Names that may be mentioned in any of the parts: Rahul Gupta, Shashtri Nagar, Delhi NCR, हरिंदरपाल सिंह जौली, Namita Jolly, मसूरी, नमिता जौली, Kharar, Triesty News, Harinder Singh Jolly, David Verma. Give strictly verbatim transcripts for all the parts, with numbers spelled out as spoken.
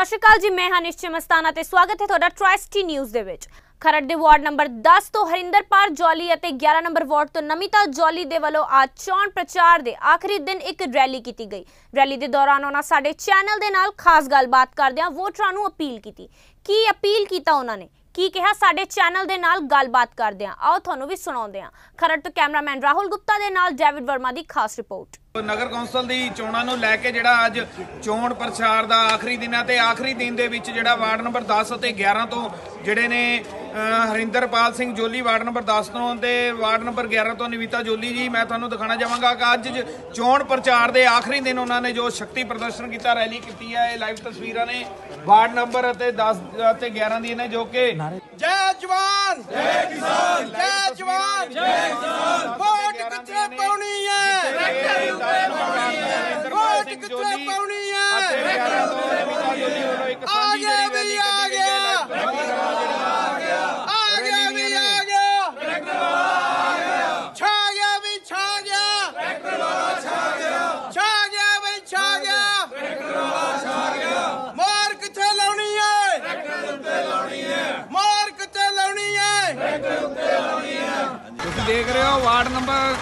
सत श्री अकाल जी, मैं हां निश्चय मस्ताना ते स्वागत है तुहाडा ट्राइस्टी न्यूज़ दे विच। खरड़ दे वार्ड नंबर दस तो हरिंदर पार जौली अते ग्यारह नंबर वार्ड तो नमिता जौली दे वलों आज चोण प्रचार दे आखिरी दिन एक रैली कीती गई। रैली दे दौरान उन्होंने साडे चैनल दे नाल खास गलबात करदियां वोटरां नूं अपील कीती। की अपील कीता उन्होंने, की कहा साडे चैनल दे नाल गलबात करदे आं, आओ तुहानूं भी सुणाउंदे आं। खरड़ तो कैमरामैन राहुल गुप्ता दे नाल डेविड वर्मा दी खास रिपोर्ट। नगर कौंसल दी चोणां नूं लै के जिहड़ा अज चोण प्रचार दा आखिरी दिन है ते आखिरी दिन दे विच जिहड़ा वार्ड नंबर दस ते ग्यारह तो जिहड़े ने हरिंदरपाल सिंह जोली वार्ड नंबर दस तो ते वार्ड नंबर ग्यारह तो नमिता जोली जी, मैं तुहानूं दिखाना चाहांगा कि अज चोण प्रचार दे आखिरी दिन उन्हां ने जो शक्ति प्रदर्शन कीता, रैली कीती है। ये लाइव तस्वीरां ने वार्ड नंबर ते दस ते ग्यारह दी ने, जो कि जय जवान जय किसान, जय जवान जय किसान, वोट किथे पाउणी है देख रहे हो। वार्ड नंबर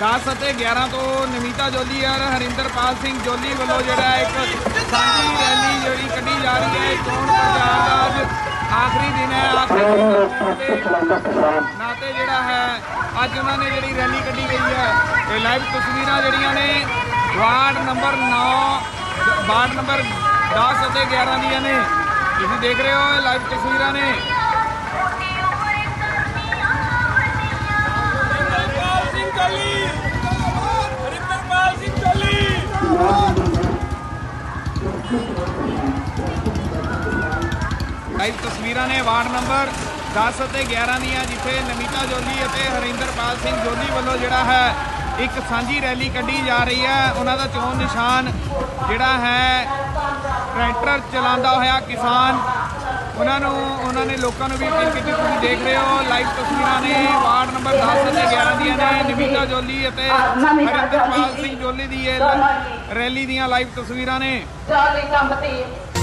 दस ते ग्यारह तो नमिता जौली और हरिंदरपाल सिंह जौली वालों जोड़ा एक सांझी रैली जोड़ी कटी जा रही है। चोण प्रचार का अज आखिरी दिन है, आखिरी नाते जोड़ा है अज उन्होंने जी रैली कटी गई है। तो लाइव तस्वीर जड़िया ने वार्ड नंबर नौ वार्ड नंबर दस ते ग्यारह दियां ने, तुम देख रहे हो लाइव तस्वीर ने। लाइव तस्वीर ने वार्ड नंबर दस ते ग्यारह दियां, जिथे नमिता जौली और हरिंदरपाल सिंह जौली वालों जोड़ा है एक सांझी रैली कढ़ी जा रही है। उन्होंने चोन निशान जोड़ा है ट्रैक्टर चलाता हुआ किसान, उन्होंने उन्होंने लोगों भी अपील की। तुम देख रहे हो लाइव तस्वीर ने वार्ड नंबर दस से ग्यारह दियां ने, नमिता जौली और हरिंदरपाल सिंह जौली दी रैली दियां लाइव तस्वीर ने।